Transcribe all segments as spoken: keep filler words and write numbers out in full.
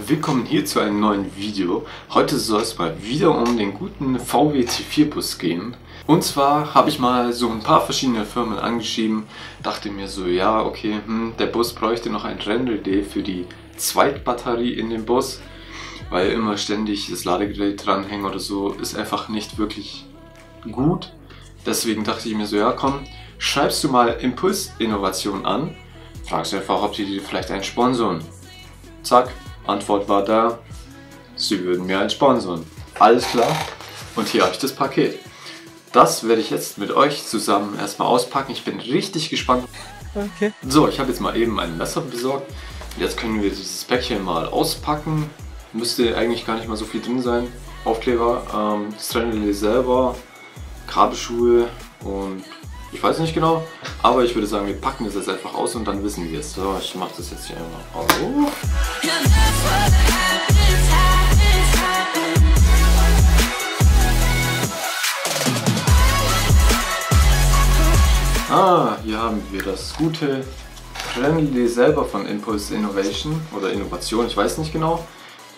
Willkommen hier zu einem neuen Video. Heute soll es mal wieder um den guten V W T vier Bus gehen. Und zwar habe ich mal so ein paar verschiedene Firmen angeschrieben, dachte mir so, ja okay, hm, der Bus bräuchte noch ein Trennrelais für die Zweitbatterie in dem Bus, weil immer ständig das Ladegerät dranhängen oder so ist einfach nicht wirklich gut. Deswegen dachte ich mir so, ja komm, schreibst du mal Impulse Innovation an, fragst einfach, ob die dir vielleicht einen sponsoren. Zack. Antwort war da, sie würden mir einen sponsoren. Alles klar, und hier habe ich das Paket. Das werde ich jetzt mit euch zusammen erstmal auspacken. Ich bin richtig gespannt. Okay. So, ich habe jetzt mal eben ein Messer besorgt. Jetzt können wir dieses Päckchen mal auspacken. Müsste eigentlich gar nicht mal so viel drin sein. Aufkleber, ähm, das Trennrelais selber, Grabeschuhe und ich weiß nicht genau. Aber ich würde sagen, wir packen das jetzt einfach aus und dann wissen wir es. So, ich mache das jetzt hier einmal auf. Ah, hier haben wir das gute Trennrelais selber von Impulse Innovation oder Innovation, ich weiß nicht genau.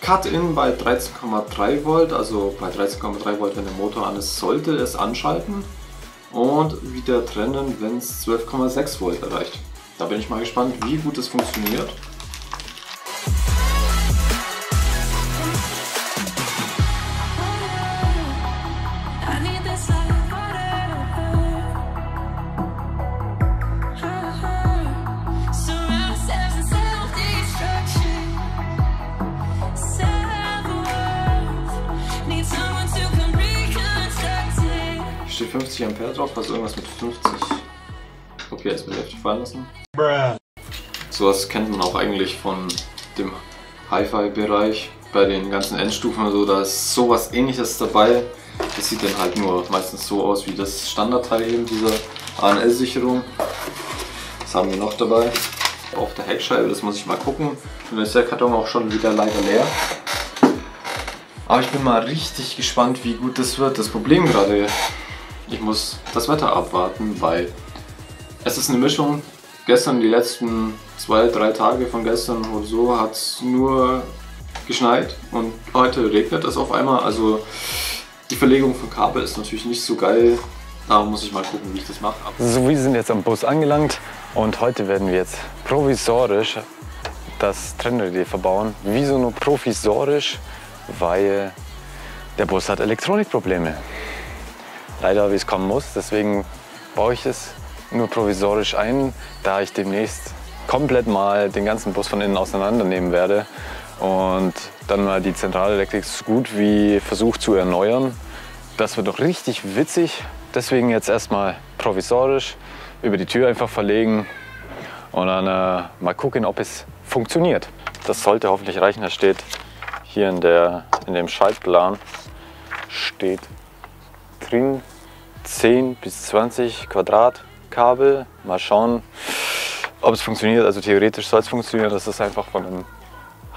Cut-in bei dreizehn Komma drei Volt, also bei dreizehn Komma drei Volt, wenn der Motor an ist, sollte es anschalten. Und wieder trennen, wenn es zwölf Komma sechs Volt erreicht. Da bin ich mal gespannt, wie gut es funktioniert. fünfzig Ampere drauf, also irgendwas mit fünfzig. Okay, jetzt wird ich fallen lassen. So was kennt man auch eigentlich von dem Hi-Fi-Bereich. Bei den ganzen Endstufen und so, da ist sowas Ähnliches dabei. Das sieht dann halt nur meistens so aus wie das Standardteil eben dieser A N S-Sicherung. Was haben wir noch dabei? Auf der Heckscheibe, das muss ich mal gucken. Und dann ist der Karton auch schon wieder leider leer. Aber ich bin mal richtig gespannt, wie gut das wird. Das Problem gerade, ich muss das Wetter abwarten, weil es ist eine Mischung. Gestern, die letzten zwei, drei Tage von gestern oder so, hat es nur geschneit und heute regnet es auf einmal. Also die Verlegung von Kabel ist natürlich nicht so geil. Da muss ich mal gucken, wie ich das mache. So, wir sind jetzt am Bus angelangt und heute werden wir jetzt provisorisch das Trennrelais verbauen. Wieso nur provisorisch? Weil der Bus hat Elektronikprobleme. Leider, wie es kommen muss, deswegen baue ich es nur provisorisch ein, da ich demnächst komplett mal den ganzen Bus von innen auseinandernehmen werde und dann mal die Zentralelektrik so gut wie versucht zu erneuern. Das wird doch richtig witzig, deswegen jetzt erstmal provisorisch über die Tür einfach verlegen und dann äh, mal gucken, ob es funktioniert. Das sollte hoffentlich reichen, das steht hier in, der, in dem Schaltplan steht drin zehn bis zwanzig Quadratkabel. Mal schauen, ob es funktioniert. Also theoretisch soll es funktionieren. Das ist einfach von einem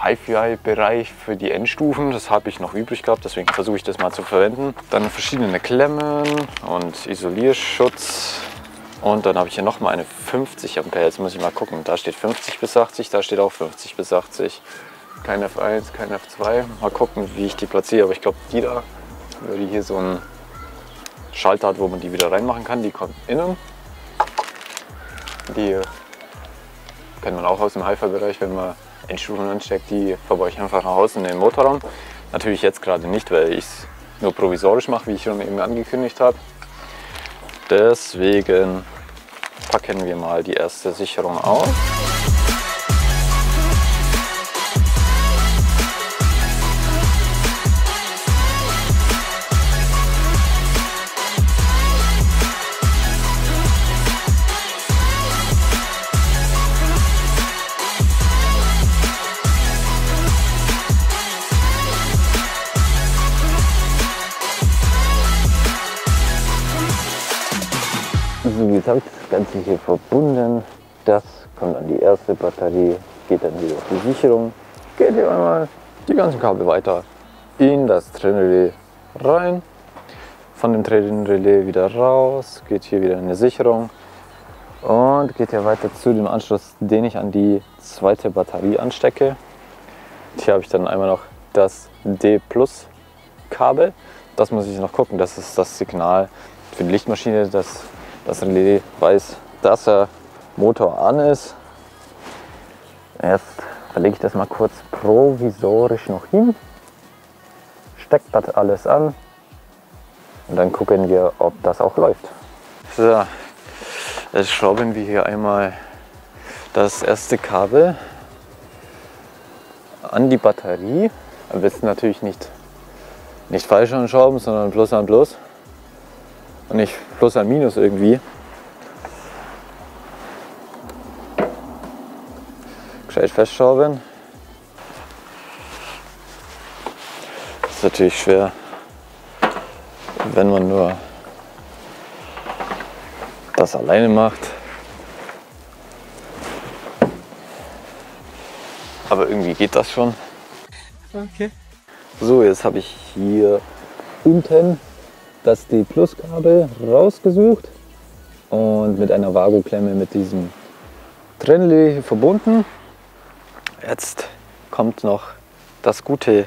Hi-Fi-Bereich für die Endstufen. Das habe ich noch übrig gehabt, deswegen versuche ich das mal zu verwenden. Dann verschiedene Klemmen und Isolierschutz. Und dann habe ich hier nochmal eine fünfzig Ampere. Jetzt muss ich mal gucken. Da steht fünfzig bis achtzig, da steht auch fünfzig bis achtzig. Kein F eins, kein F zwei. Mal gucken, wie ich die platziere. Aber ich glaube, die da würde hier so ein Schalter hat, wo man die wieder reinmachen kann. Die kommt innen. Die kennt man auch aus dem Hi-Fi-Bereich, wenn man Endstufen ansteckt. Die verbaue ich einfach nach Hause in den Motorraum. Natürlich jetzt gerade nicht, weil ich es nur provisorisch mache, wie ich schon eben angekündigt habe. Deswegen packen wir mal die erste Sicherung auf. Jetzt habe ich das Ganze hier verbunden. Das kommt an die erste Batterie, geht dann wieder auf die Sicherung. Geht hier einmal die ganzen Kabel weiter in das Trennrelais rein. Von dem Trennrelais wieder raus, geht hier wieder in die Sicherung und geht hier weiter zu dem Anschluss, den ich an die zweite Batterie anstecke. Hier habe ich dann einmal noch das D-Plus-Kabel. Das muss ich noch gucken. Das ist das Signal für die Lichtmaschine, dass das Relais weiß, dass der Motor an ist. Erst verlege ich das mal kurz provisorisch noch hin. Steckt das alles an. Und dann gucken wir, ob das auch läuft. So, jetzt schrauben wir hier einmal das erste Kabel an die Batterie. Am besten natürlich nicht, nicht falsch anschrauben, sondern Plus an Plus. Und nicht Plus an Minus irgendwie. Gescheit festschrauben. Das ist natürlich schwer, wenn man nur das alleine macht. Aber irgendwie geht das schon. Okay. So, jetzt habe ich hier unten das D-Plus-Kabel rausgesucht und mit einer Vago-Klemme mit diesem Trennrelais verbunden. Jetzt kommt noch das gute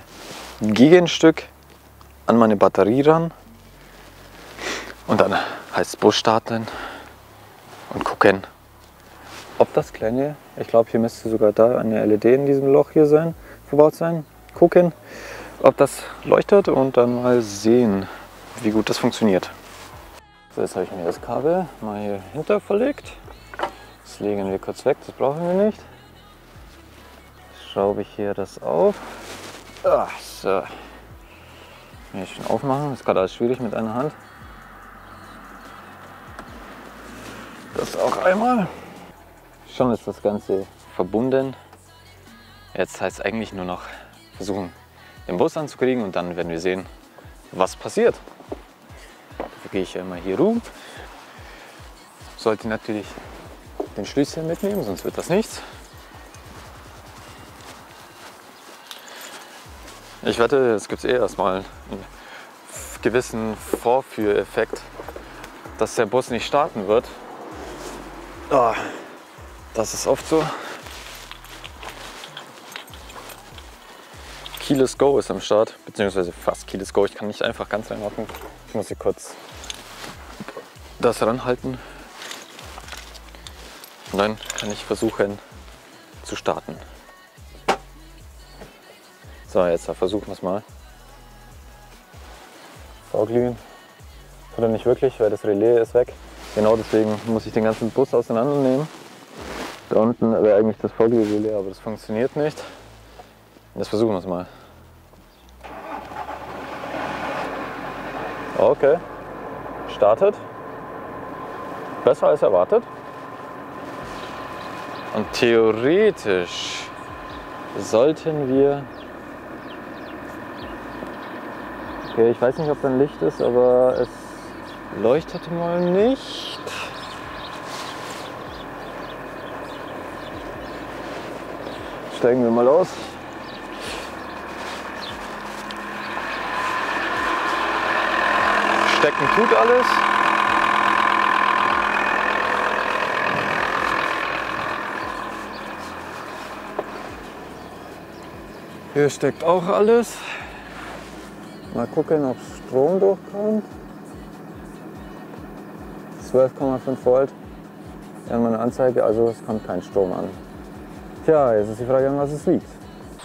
Gegenstück an meine Batterie ran. Und dann heißt es Bus starten und gucken, ob das kleine, ich glaube hier müsste sogar da eine L E D in diesem Loch hier sein, verbaut sein, gucken, ob das leuchtet und dann mal sehen, wie gut das funktioniert. So, jetzt habe ich mir das Kabel mal hier hinter verlegt. Das legen wir kurz weg, das brauchen wir nicht. Jetzt schraube ich hier das auf. Ach, so. Hier schön aufmachen, das ist gerade alles schwierig mit einer Hand. Das auch einmal. Schon ist das Ganze verbunden. Jetzt heißt es eigentlich nur noch versuchen, den Bus anzukriegen und dann werden wir sehen, was passiert. Dafür gehe ich einmal hier rum. Sollte natürlich den Schlüssel mitnehmen, sonst wird das nichts. Ich wette, es gibt eh erstmal einen gewissen Vorführeffekt, dass der Bus nicht starten wird. Oh, das ist oft so. Keyless Go ist am Start, beziehungsweise fast Keyless Go. Ich kann nicht einfach ganz reinmachen. Ich muss hier kurz das ranhalten. Und dann kann ich versuchen zu starten. So, jetzt versuchen wir es mal. Vorglühen. Oder nicht wirklich, weil das Relais ist weg. Genau deswegen muss ich den ganzen Bus auseinandernehmen. Da unten wäre eigentlich das Vorglührelais, aber das funktioniert nicht. Jetzt versuchen wir es mal. Okay, startet. Besser als erwartet. Und theoretisch sollten wir... Okay, ich weiß nicht, ob da ein Licht ist, aber es... leuchtet mal nicht. Steigen wir mal aus. Stecken tut alles. Hier steckt auch alles. Mal gucken, ob Strom durchkommt. zwölf Komma fünf Volt an meiner Anzeige, also es kommt kein Strom an. Tja, jetzt ist die Frage, an was es liegt.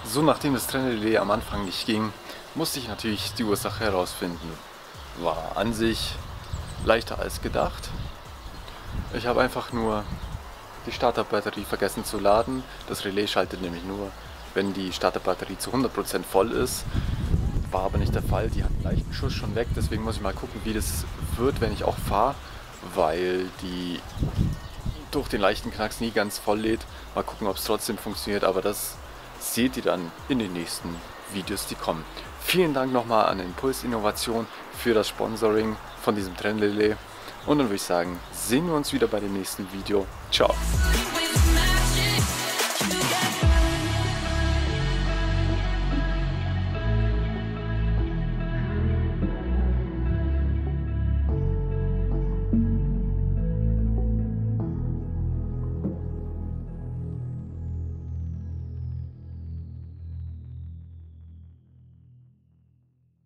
So, nachdem das Trennrelais am Anfang nicht ging, musste ich natürlich die Ursache herausfinden. War an sich leichter als gedacht. Ich habe einfach nur die Starterbatterie vergessen zu laden. Das Relais schaltet nämlich nur, wenn die Starterbatterie zu hundert Prozent voll ist. War aber nicht der Fall, die hat einen leichten Schuss schon weg, deswegen muss ich mal gucken, wie das wird, wenn ich auch fahre. Weil die durch den leichten Knacks nie ganz voll lädt. Mal gucken, ob es trotzdem funktioniert, aber das seht ihr dann in den nächsten Videos, die kommen. Vielen Dank nochmal an Impulse Innovation für das Sponsoring von diesem Trennrelais. Und dann würde ich sagen, sehen wir uns wieder bei dem nächsten Video. Ciao!